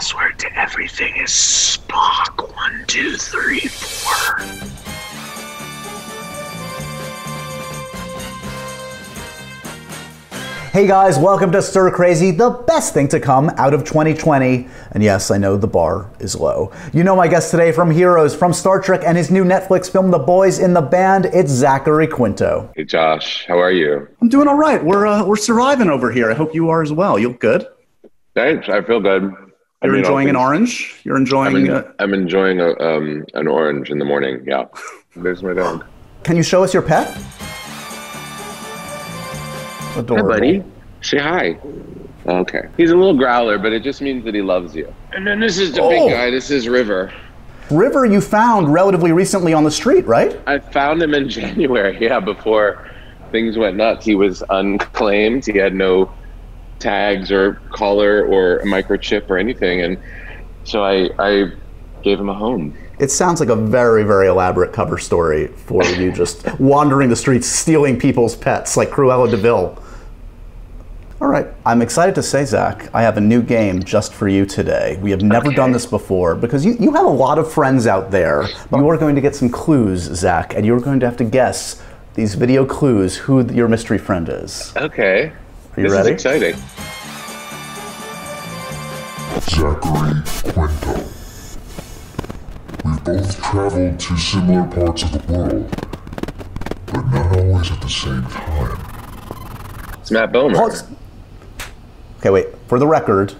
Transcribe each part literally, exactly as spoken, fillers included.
password to everything is Spock one two three four. Hey guys, welcome to Stir Crazy, the best thing to come out of twenty twenty. And yes, I know the bar is low. You know my guest today from Heroes, from Star Trek, and his new Netflix film, The Boys in the Band. It's Zachary Quinto. Hey Josh, how are you? I'm doing all right. We're uh, we're surviving over here. I hope you are as well. You look good. Thanks. I feel good. You're I mean, enjoying an orange? You're enjoying... I'm, in, a... I'm enjoying a, um, an orange in the morning, yeah. There's my dog. Can you show us your pet? Adorable. Hi, buddy. Say hi. Okay. He's a little growler, but it just means that he loves you. And then this is the oh. big guy. This is River. River you found relatively recently on the street, right? I found him in January, yeah, before things went nuts. He was unclaimed. He had no tags or collar or a microchip or anything, and so I, I gave him a home. It sounds like a very, very elaborate cover story for you just wandering the streets, stealing people's pets like Cruella de Vil. All right, I'm excited to say, Zach, I have a new game just for you today. We have never okay. done this before because you, you have a lot of friends out there. You are going to get some clues, Zach, and you're going to have to guess these video clues who your mystery friend is. Okay. Are you this ready? Is exciting. Zachary Quinto. We both traveled to similar parts of the world, but not always at the same time. It's Matt Bomer. Oh, okay, wait. For the record,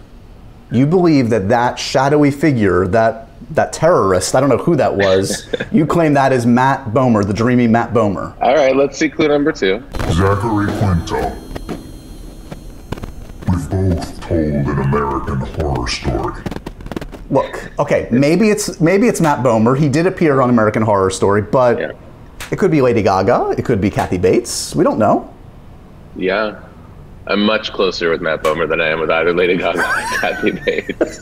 you believe that that shadowy figure, that that terrorist, I don't know who that was, you claim that is Matt Bomer, the dreamy Matt Bomer. All right, let's see clue number two. Zachary Quinto. We've both told an American Horror Story. Look, okay, maybe it's maybe it's Matt Bomer. He did appear on American Horror Story, but yeah. It could be Lady Gaga. It could be Kathy Bates. We don't know. Yeah, I'm much closer with Matt Bomer than I am with either Lady Gaga or Kathy Bates.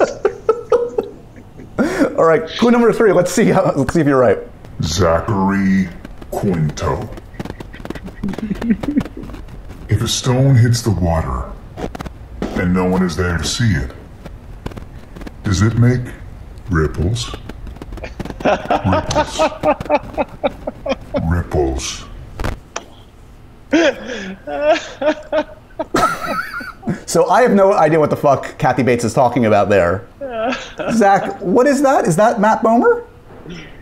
All right, clue number three. Let's see. How, let's see if you're right. Zachary Quinto. If a stone hits the water and no one is there to see it, does it make ripples? Ripples. Ripples. So I have no idea what the fuck Kathy Bates is talking about there. Zach, what is that? Is that Matt Bomer?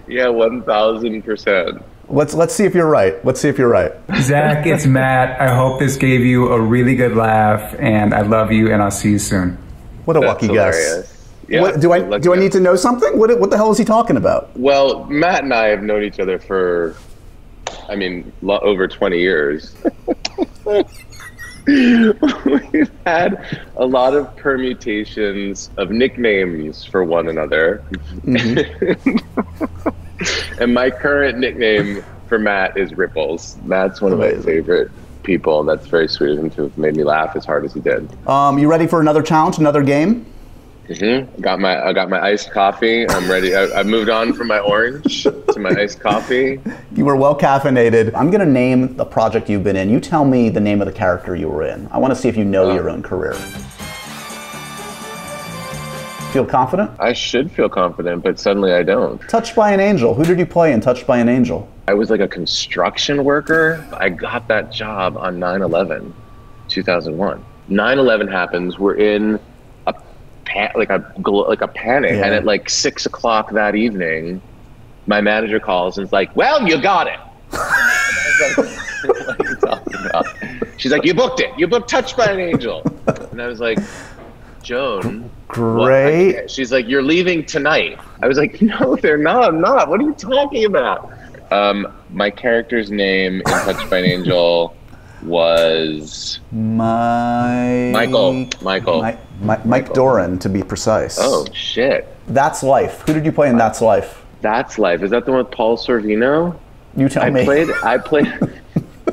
Yeah, one thousand percent. Let's let's see if you're right. Let's see if you're right. Zach, it's Matt. I hope this gave you a really good laugh, and I love you, and I'll see you soon. What a That's lucky hilarious. guess. Yeah, what, do I do I need to know something? What what the hell is he talking about? Well, Matt and I have known each other for, I mean, over twenty years. We've had a lot of permutations of nicknames for one another. Mm-hmm. And my current nickname for Matt is Ripples. Matt's one Amazing. of my favorite people, and that's very sweet of him to have made me laugh as hard as he did. Um, you ready for another challenge, another game? Mm-hmm. I got my I got my iced coffee. I'm ready. I, I moved on from my orange to my iced coffee. You were well caffeinated. I'm gonna name the project you've been in. You tell me the name of the character you were in. I want to see if you know oh. your own career. Feel confident? I should feel confident, but suddenly I don't. Touched by an Angel. Who did you play in Touched by an Angel? I was like a construction worker. I got that job on nine eleven two thousand one. nine eleven happens. We're in. Like a like a panic, yeah. And at like six o'clock that evening, my manager calls and is like, "Well, you got it." Like, what are you talking about? She's like, "You booked it. You booked Touched by an Angel." And I was like, "Joan, great." What? She's like, "You're leaving tonight." I was like, "No, they're not. I'm not. What are you talking about?" Um, my character's name in Touched by an Angel was my Michael. Michael. My Mike Michael. Doran, to be precise. Oh, shit. That's Life. Who did you play in That's Life? That's Life. Is that the one with Paul Sorvino? You tell I me. Played, I played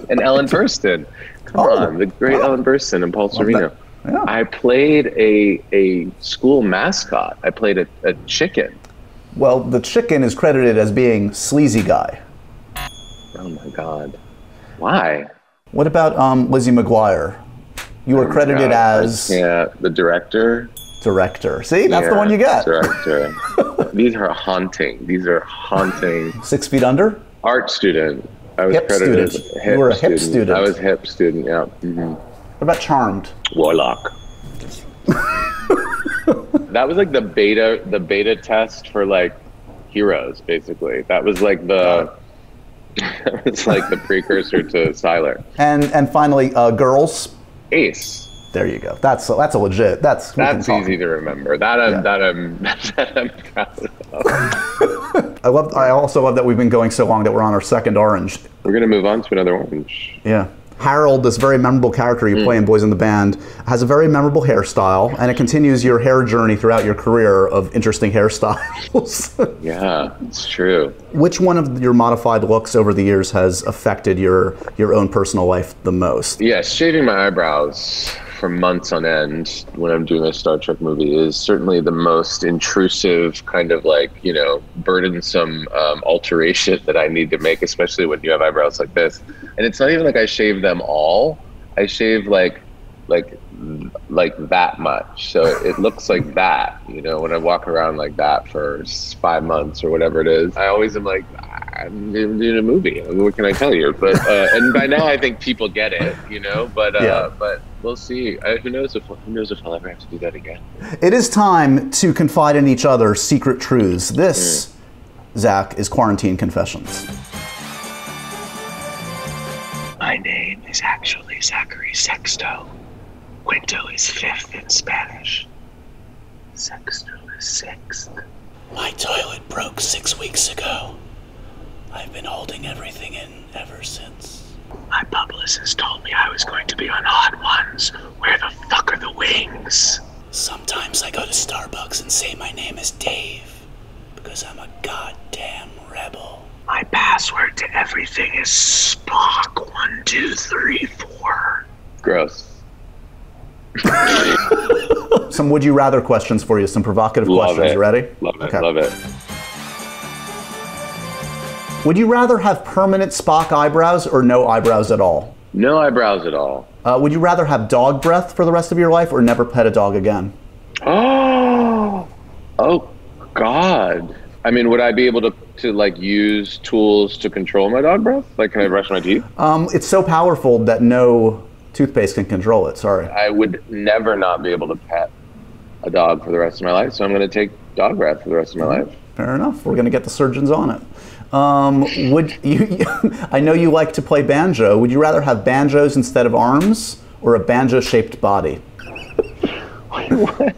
an Ellen Burstyn. Come oh, on, the great oh. Ellen Burstyn and Paul Sorvino. Yeah. I played a, a school mascot. I played a, a chicken. Well, the chicken is credited as being Sleazy Guy. Oh, my God. Why? What about um, Lizzie McGuire? You were credited oh as... Yeah, the director. director. See, that's yeah, the one you get. Director. These are haunting. These are haunting. Six Feet Under? Art student. I was hip credited student. Hip you were a hip student. student. I was hip student, yeah. Mm-hmm. What about Charmed? Warlock. That was like the beta, the beta test for like Heroes, basically. That was like the, that was like the precursor to Sylar. And and finally, uh, Girls. Ace. There you go. That's that's a legit. That's that's easy to remember. That I'm yeah. that I'm that I'm proud of. I love. I also love that we've been going so long that we're on our second orange. We're gonna move on to another orange. Yeah. Harold, this very memorable character you mm. play in Boys in the Band, has a very memorable hairstyle, and it continues your hair journey throughout your career of interesting hairstyles. Yeah, it's true. Which one of your modified looks over the years has affected your, your own personal life the most? Yeah, shaving my eyebrows for months on end when I'm doing a Star Trek movie is certainly the most intrusive kind of like, you know, burdensome um, alteration that I need to make, especially when you have eyebrows like this. And it's not even like I shave them all. I shave like, like, like that much. So it looks like that, you know, when I walk around like that for five months or whatever it is, I always am like, I'm doing a movie. What can I tell you? But, uh, and by now I think people get it, you know, but, uh, yeah. but, we'll see. I, who knows if who knows if I'll ever have to do that again. It is time to confide in each other secret truths. This, mm. Zach, is Quarantine Confessions. My name is actually Zachary Sexto. Quinto is fifth in Spanish. Sexto is sixth. My toilet broke six weeks ago. I've been holding everything in ever since. My publicist told me I was going to be on Hot Ones. Where the fuck are the wings? Sometimes I go to Starbucks and say my name is Dave, because I'm a goddamn rebel. My password to everything is Spock one two three four. Gross. Some would you rather questions for you, some provocative love questions. It. You ready? Love it, okay. Love it. Would you rather have permanent Spock eyebrows or no eyebrows at all? No eyebrows at all. Uh, would you rather have dog breath for the rest of your life or never pet a dog again? Oh, oh God. I mean, would I be able to, to like use tools to control my dog breath? Like, can I brush my teeth? Um, it's so powerful that no toothpaste can control it, sorry. I would never not be able to pet a dog for the rest of my life, so I'm gonna take dog breath for the rest of my life. Fair enough, we're gonna get the surgeons on it. Um, would you, I know you like to play banjo. Would you rather have banjos instead of arms or a banjo-shaped body? What?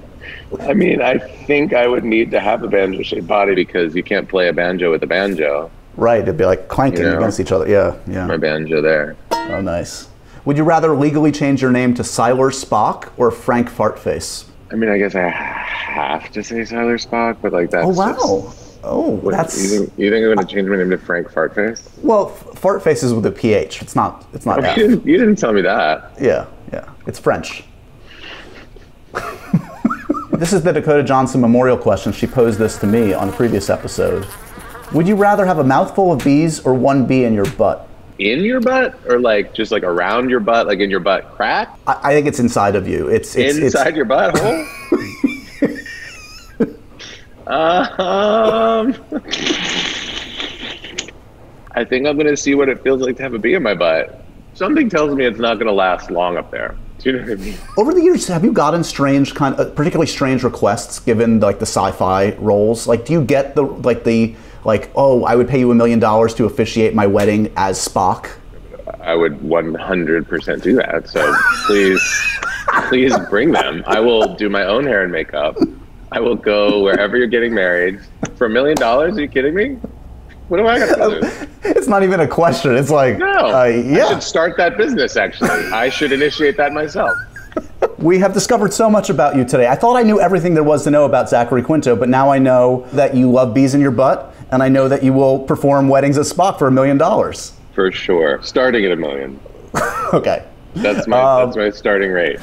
I mean, I think I would need to have a banjo-shaped body because you can't play a banjo with a banjo. Right, it'd be like clanking you know, against each other. Yeah, yeah. My banjo there. Oh, nice. Would you rather legally change your name to Sylar Spock or Frank Fartface? I mean, I guess I have to say Sylar Spock, but like that's... Oh, wow. Just, Oh, what, that's... You think, you think I'm going to change my name to Frank Fartface? Well, Fartface is with a P H. It's not It's not. You didn't, you didn't tell me that. Yeah, yeah. It's French. This is the Dakota Johnson memorial question. She posed this to me on a previous episode. Would you rather have a mouthful of bees or one bee in your butt? In your butt? Or like just like around your butt? Like in your butt crack? I, I think it's inside of you. It's, it's Inside it's... your butthole? Um, I think I'm gonna see what it feels like to have a bee in my butt. Something tells me it's not gonna last long up there. Do you know what I mean? Over the years, have you gotten strange kind of, particularly strange requests given like the sci-fi roles? Like, do you get the like the like, oh, I would pay you a million dollars to officiate my wedding as Spock? I would one hundred percent do that. So please, please bring them. I will do my own hair and makeup. I will go wherever you're getting married. For a million dollars? Are you kidding me? What am I going to do? It's not even a question. It's like, no, uh, yeah. I should start that business, actually. I should initiate that myself. We have discovered so much about you today. I thought I knew everything there was to know about Zachary Quinto, but now I know that you love bees in your butt, and I know that you will perform weddings at Spock for a million dollars. For sure. Starting at a million. Okay. That's my, um, that's my starting rate.